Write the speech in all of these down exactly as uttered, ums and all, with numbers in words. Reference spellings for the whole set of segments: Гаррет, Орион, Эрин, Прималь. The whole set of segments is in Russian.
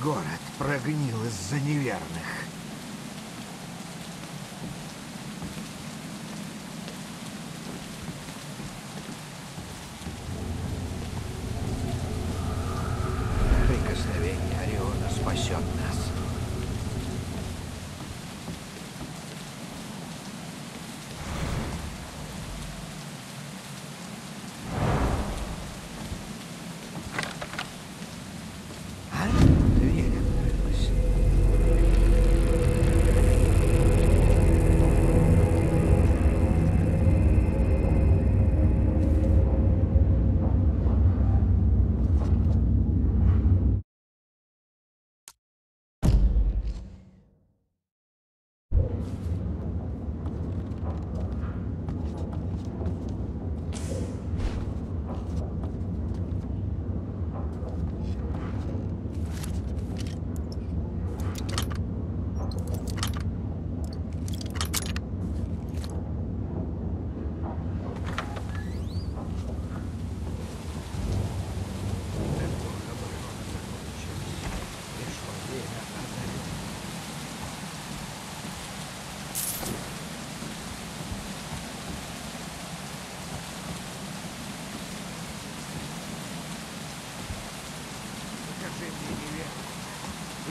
город прогнил из-за неверных. Прикосновение Ориона спасет нас.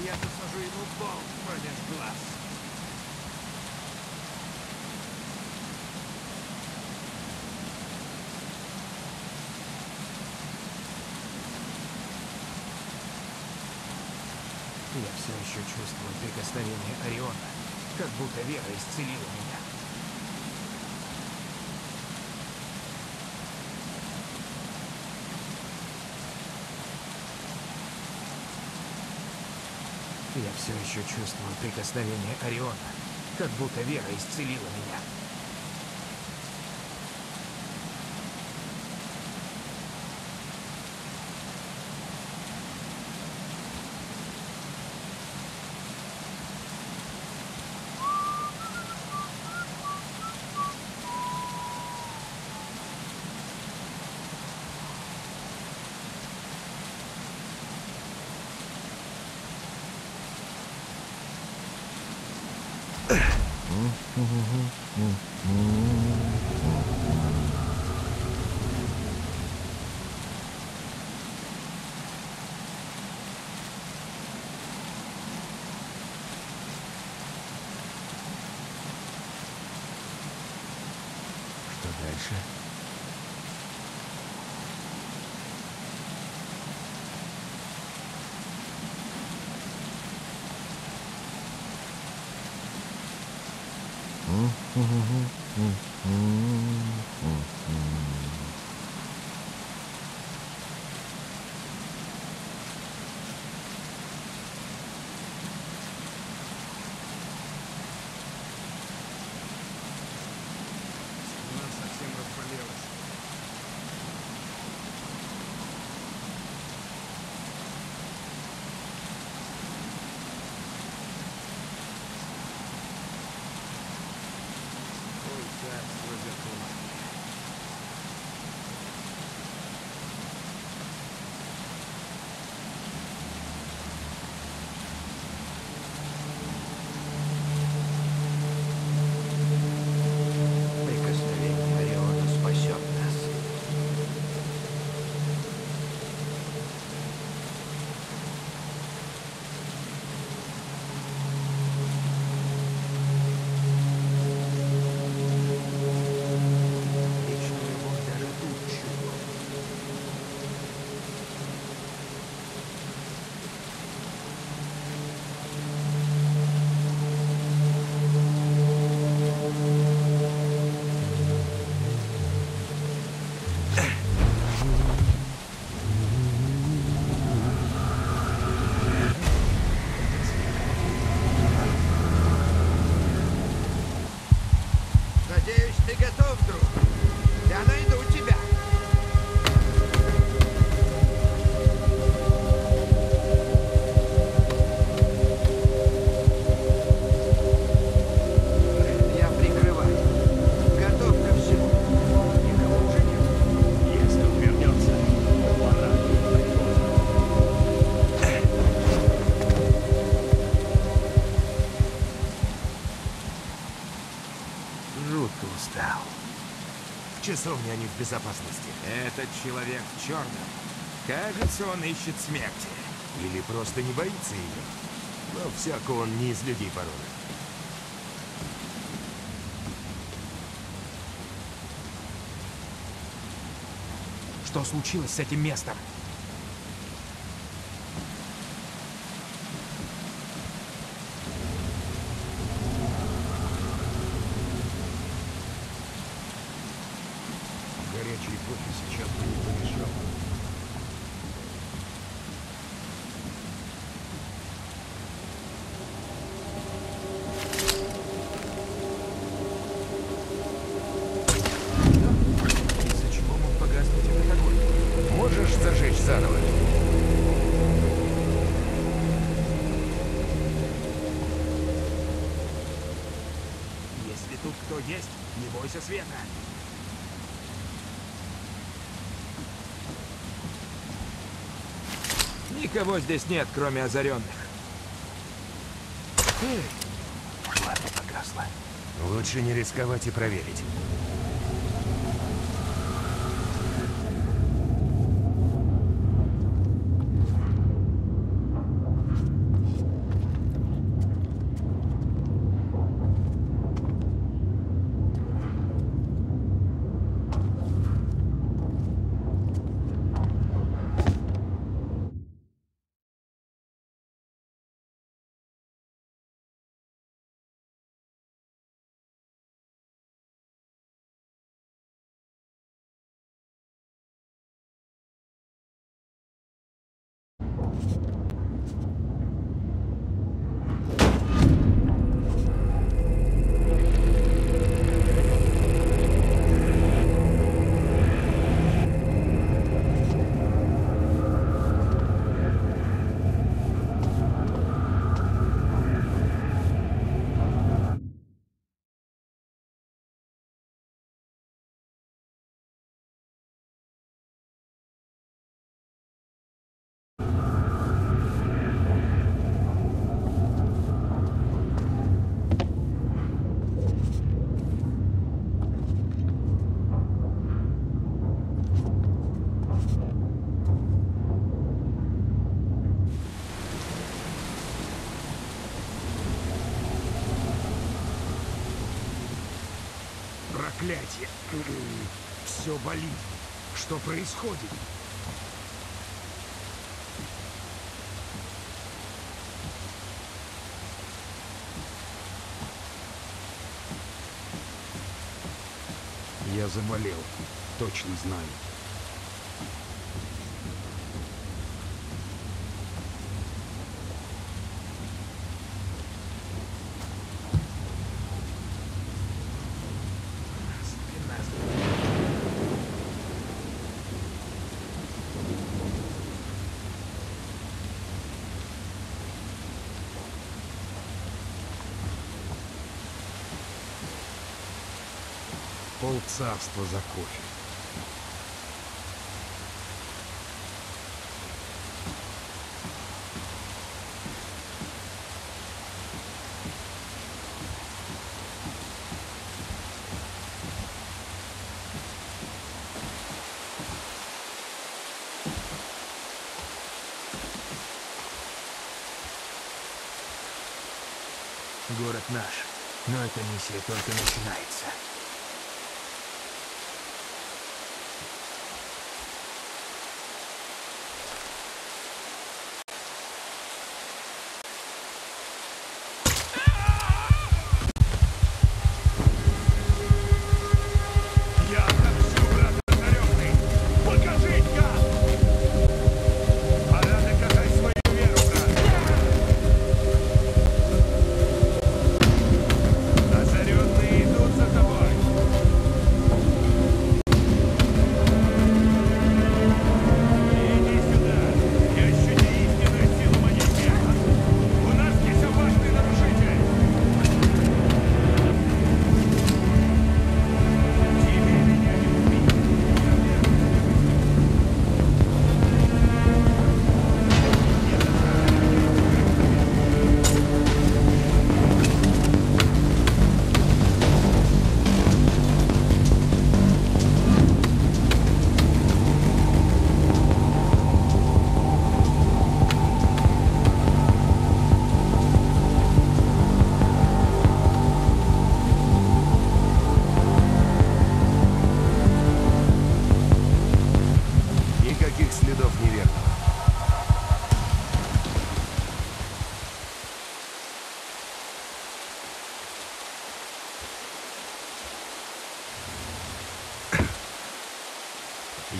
Я засажу ему болт против глаз. Я все еще чувствую прикосновение Ориона, как будто вера исцелила меня. Я все еще чувствую прикосновение Ориона, как будто вера исцелила меня. часовни они в безопасности. Этот человек в черном. Кажется, он ищет смерти. Или просто не боится ее. Но всяко он не из людей породы. Что случилось с этим местом? Света. Никого здесь нет, кроме озаренных. Ладно, погасло. Лучше не рисковать и проверить. Проклятье! Все болит. Что происходит? Я заболел. Точно знаю. Царство за кофе. Город наш, но эта миссия только начинается. Озаренные идут за тобой.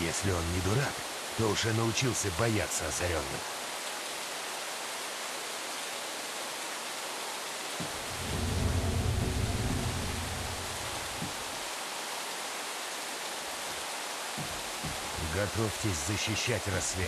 Если он не дурак, то уже научился бояться озаренных. Готовьтесь защищать рассвет.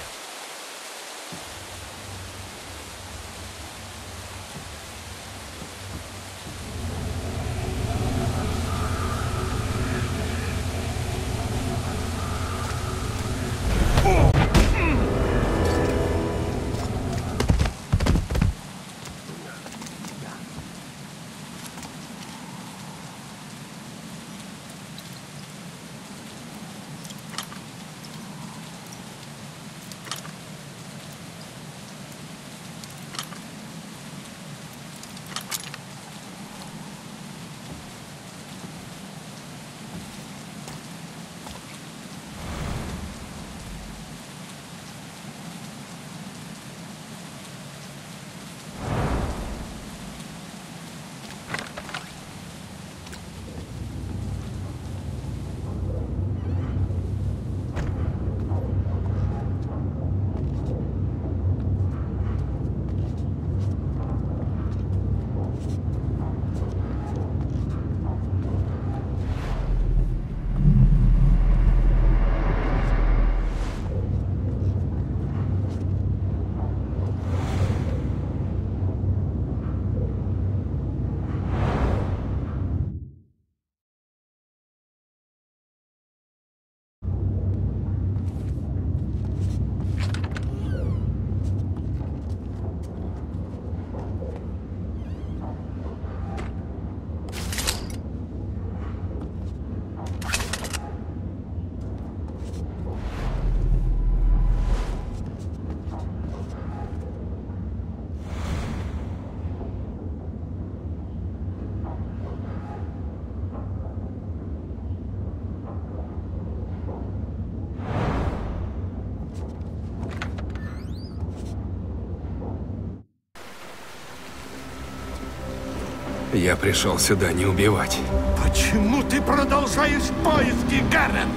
Я пришел сюда не убивать. Почему ты продолжаешь поиски, Гаррет?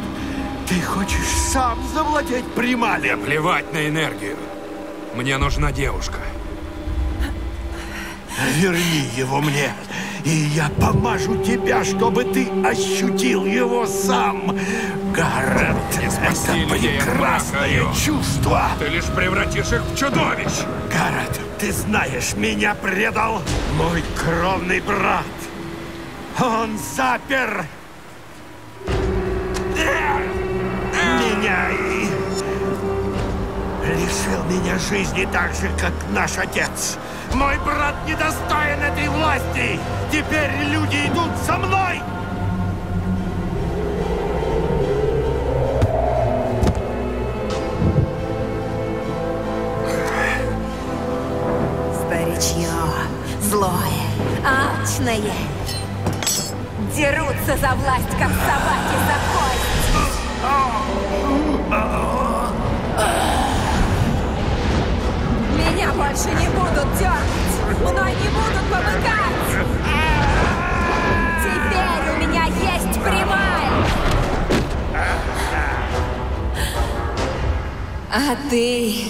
Ты хочешь сам завладеть Прималем? Мне плевать на энергию. Мне нужна девушка. Верни его мне, и я помажу тебя, чтобы ты ощутил его сам. Гаррет, это прекрасное чувство. Ты лишь превратишь их в чудовищ. Гаррет, ты знаешь, меня предал мой кровный брат. Он запер меня и лишил меня жизни так же, как наш отец. Мой брат недостоин этой власти. Теперь люди идут со мной. Старичье, злое, алчное, дерутся за власть, как собаки за кость. Меня больше не будут дергать, мной не будут помыкать. Теперь у меня есть Прималь. А ты...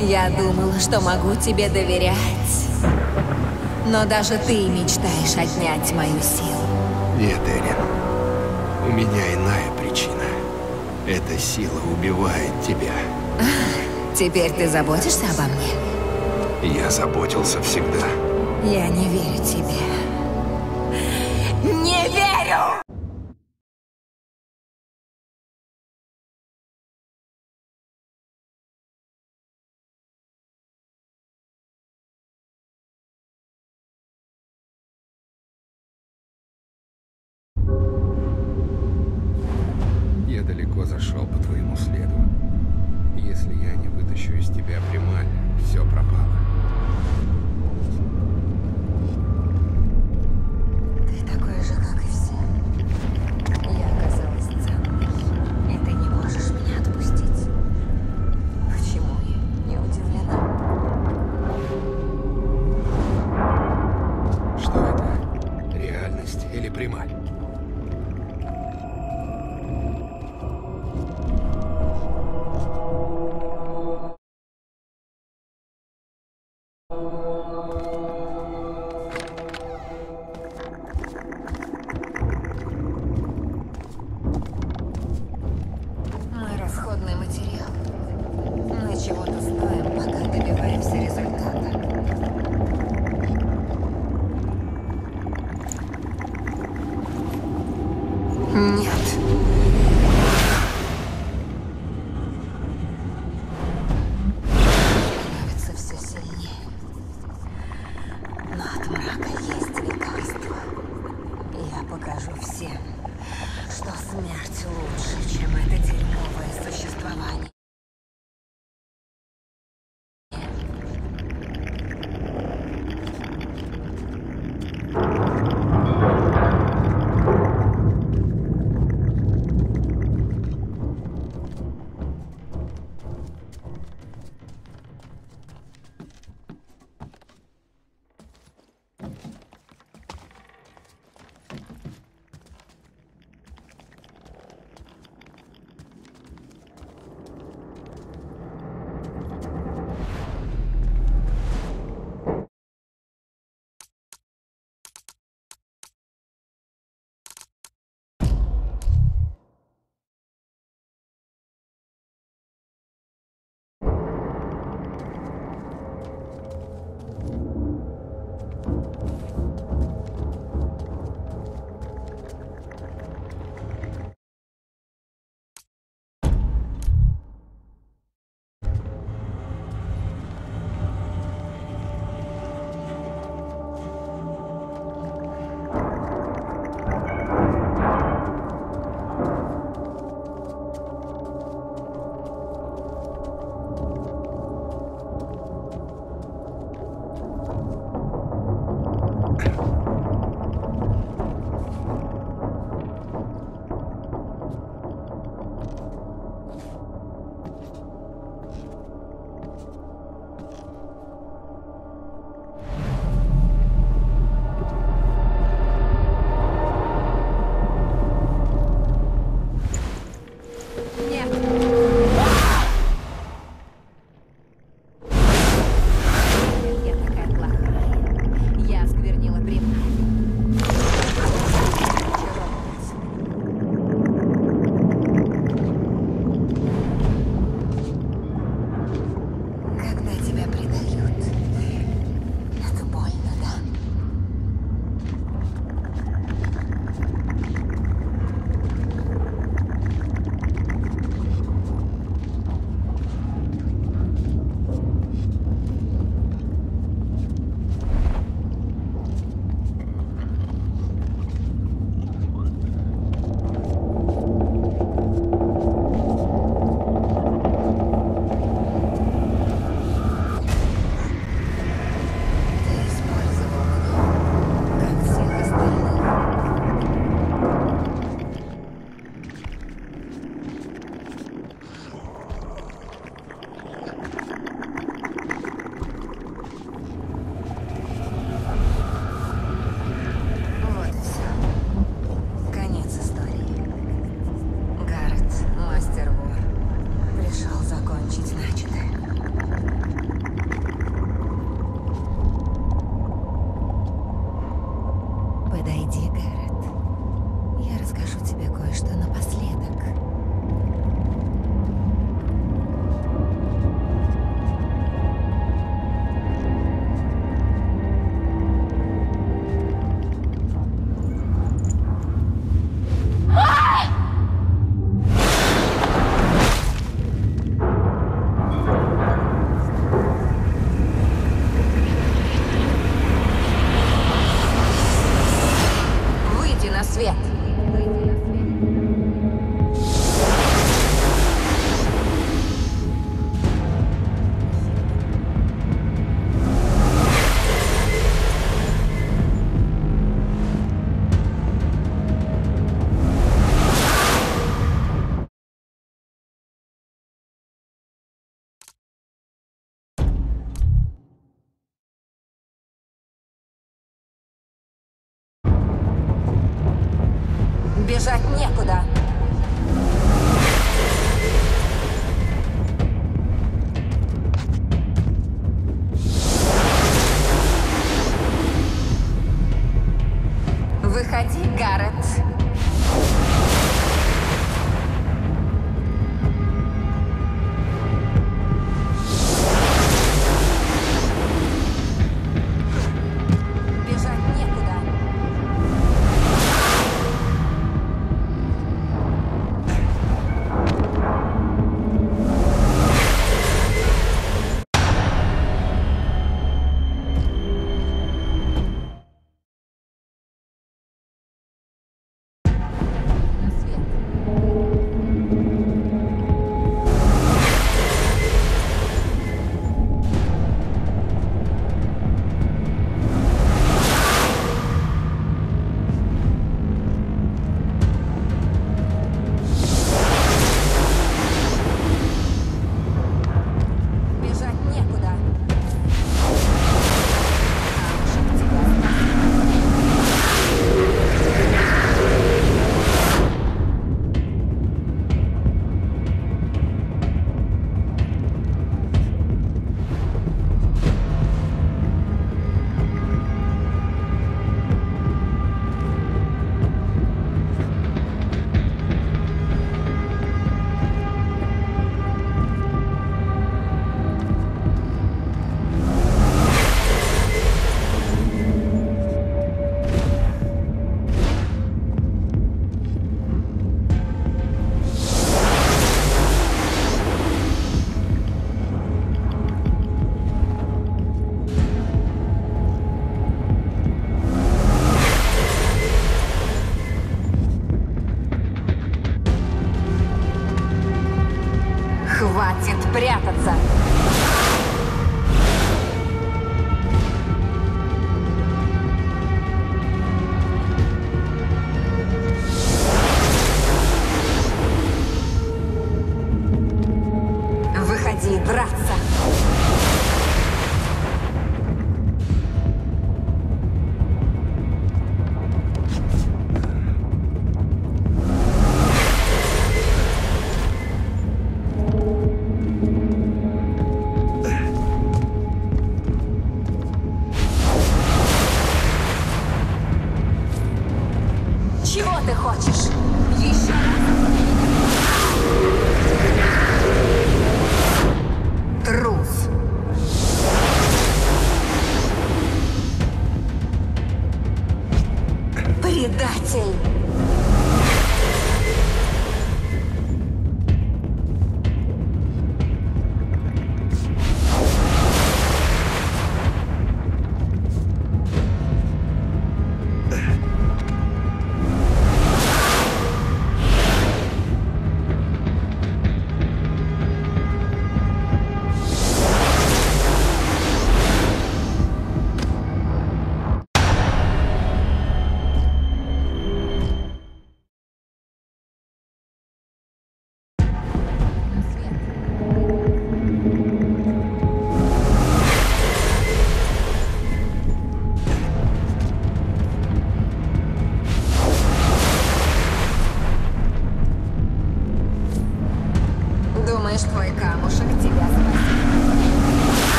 Я думала, что могу тебе доверять. Но даже ты мечтаешь отнять мою силу. Нет, Эрин. У меня иная причина. Эта сила убивает тебя. А, теперь ты заботишься обо мне? Я заботился всегда. Я не верю тебе. Не верю! Зашел по твоему следу. Если я не вытащу из тебя Прималь, все пропало. Ты такой же, как и все. Я оказалась ценной, и ты не можешь меня отпустить. Почему я не удивлена? Что это? Реальность или Прималь? Бежать некуда.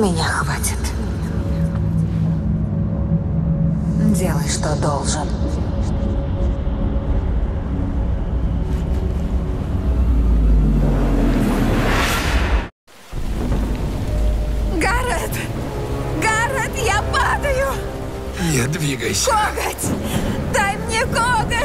меня хватит. Делай, что должен. Гаррет! Гаррет, я падаю! Не двигайся. Коготь! Дай мне коготь!